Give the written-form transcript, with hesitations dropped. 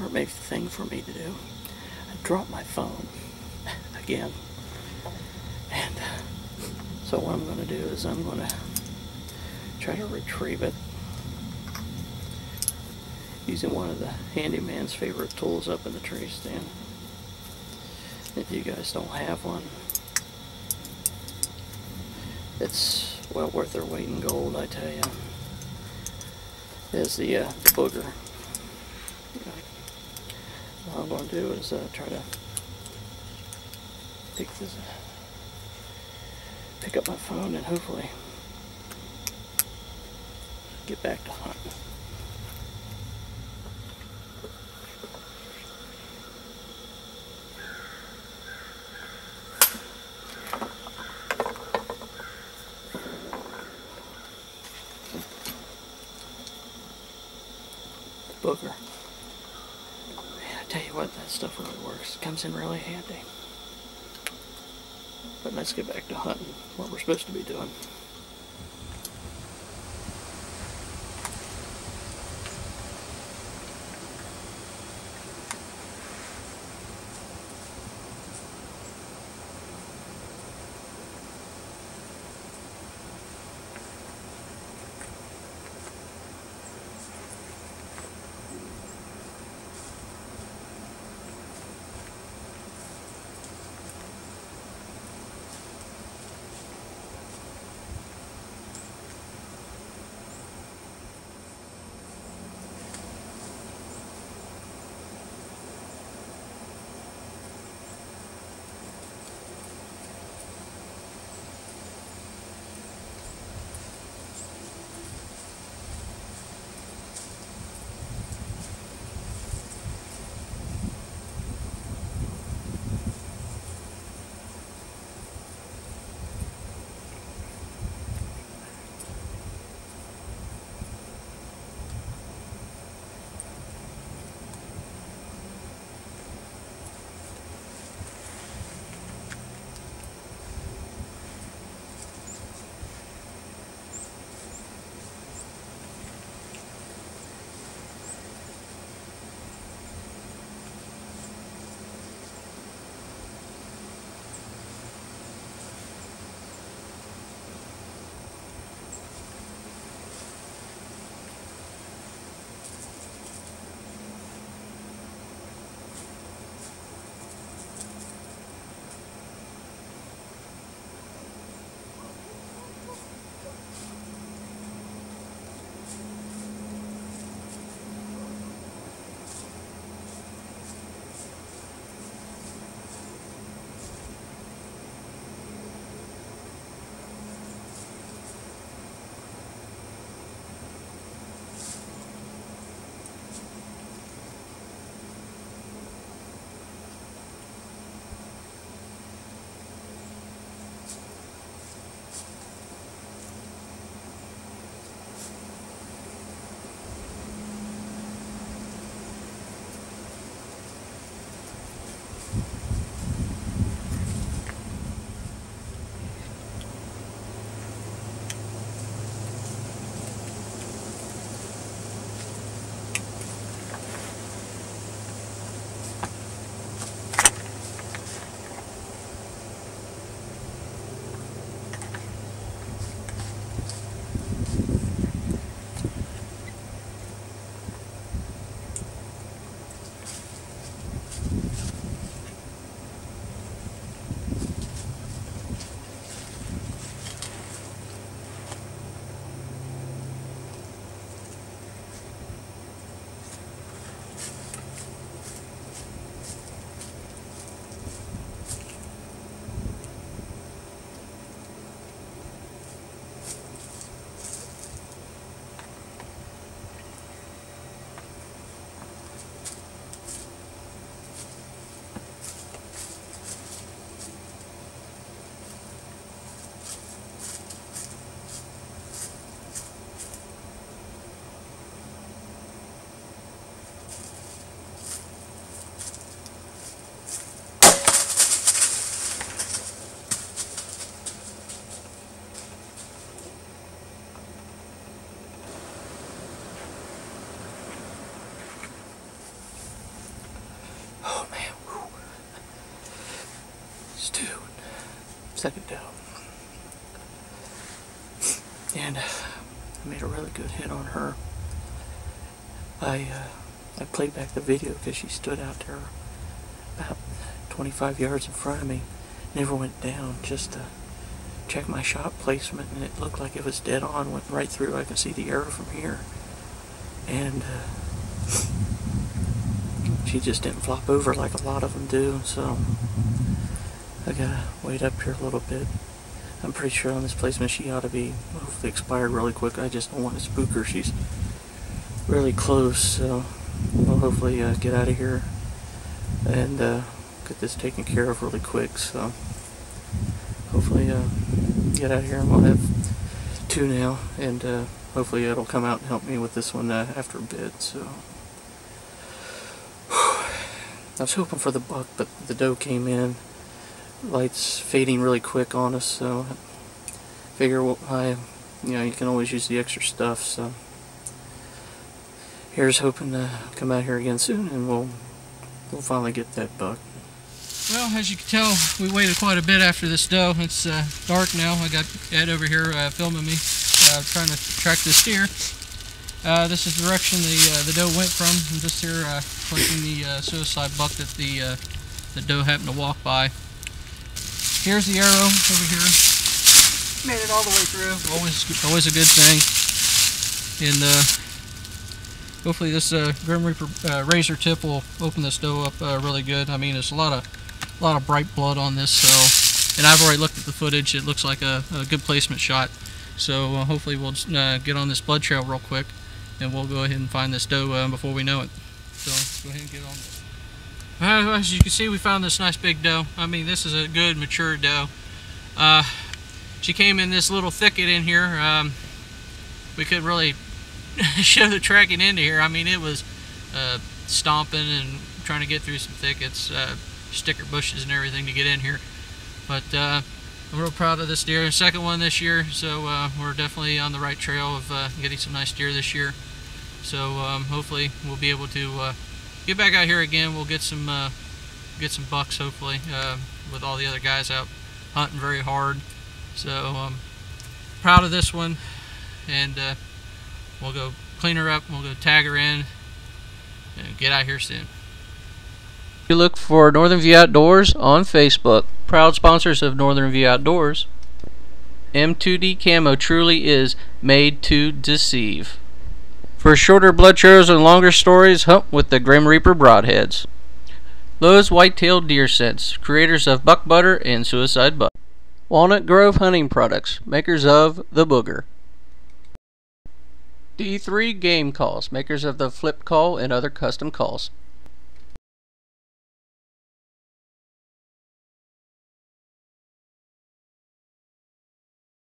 perfect thing for me to do. I dropped my phone again. And so what I'm going to do is I'm going to try to retrieve it using one of the handyman's favorite tools up in the tree stand. If you guys don't have one, it's well worth their weight in gold, I tell you. Is the Booger. Yeah. All I'm going to do is try to pick up my phone and hopefully get back to hunting. Booger. Man, I tell you what, that stuff really works. It comes in really handy. But let's get back to hunting, what we're supposed to be doing. second down. And I made a really good hit on her. I played back the video because she stood out there about 25 yards in front of me. Never went down, just to check my shot placement, and it looked like it was dead on. Went right through. I can see the arrow from here. And she just didn't flop over like a lot of them do, so I gotta wait up here a little bit. I'm pretty sure on this placement she ought to be hopefully expired really quick. I just don't want to spook her. She's really close, so we'll hopefully get out of here and get this taken care of really quick. So hopefully get out of here, and we'll have two now, and hopefully it'll come out and help me with this one after a bit. So I was hoping for the buck, but the doe came in. Lights fading really quick on us, so I figure you can always use the extra stuff. So here's hoping to come out here again soon, and we'll finally get that buck. Well, as you can tell, we waited quite a bit after this doe. It's dark now. I got Ed over here filming me, trying to track this deer. This is the direction the doe went from. I'm just here collecting the suicide buck that the doe happened to walk by. Here's the arrow over here. Made it all the way through. Always a good thing. And hopefully this Grim Reaper razor tip will open this doe up really good. I mean, there's a lot of bright blood on this. So, and I've already looked at the footage. It looks like a good placement shot. So hopefully we'll get on this blood trail real quick, and we'll go ahead and find this doe before we know it. So let's go ahead and get on this. As you can see, we found this nice big doe. I mean, this is a good mature doe. She came in this little thicket in here. We couldn't really show the tracking into here. I mean, it was stomping and trying to get through some thickets, sticker bushes and everything to get in here. But I'm real proud of this deer. Second one this year, so we're definitely on the right trail of getting some nice deer this year. So hopefully we'll be able to get back out here again. We'll get some bucks, hopefully, with all the other guys out hunting very hard. So proud of this one, and we'll go clean her up, we'll go tag her in, and get out here soon. You look for Northern View Outdoors on Facebook. Proud sponsors of Northern View Outdoors. M2D Camo truly is made to deceive. For shorter blood trails and longer stories, hunt with the Grim Reaper Broadheads. Lowe's Whitetail Deer Scents, creators of Buck Butter and Suicide Buck. Walnut Grove Hunting Products, makers of The Booger. D3 Game Calls, makers of the Flip Call and other custom calls.